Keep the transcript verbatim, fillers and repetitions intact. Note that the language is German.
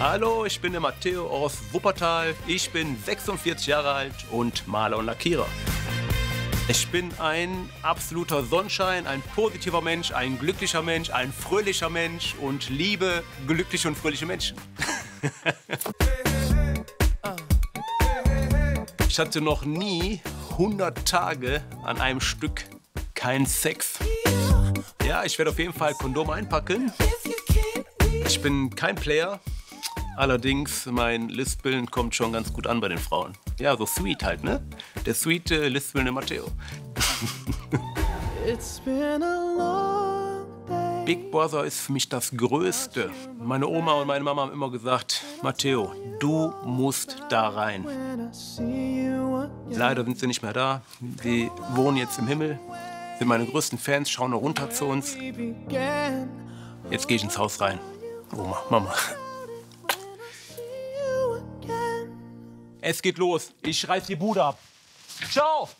Hallo, ich bin der Mateo aus Wuppertal. Ich bin sechsundvierzig Jahre alt und Maler und Lackierer. Ich bin ein absoluter Sonnenschein, ein positiver Mensch, ein glücklicher Mensch, ein fröhlicher Mensch und liebe glückliche und fröhliche Menschen. Ich hatte noch nie hundert Tage an einem Stück keinen Sex. Ja, ich werde auf jeden Fall Kondom einpacken. Ich bin kein Player. Allerdings, mein Lispeln kommt schon ganz gut an bei den Frauen. Ja, so sweet halt, ne? Der sweet äh, lispelnde Mateo. Big Brother ist für mich das Größte. Meine Oma und meine Mama haben immer gesagt, Mateo, du musst da rein. Leider sind sie nicht mehr da. Sie wohnen jetzt im Himmel. Sind meine größten Fans, schauen noch runter zu uns. Jetzt gehe ich ins Haus rein. Oma, Mama. Es geht los. Ich reiß die Bude ab. Ciao!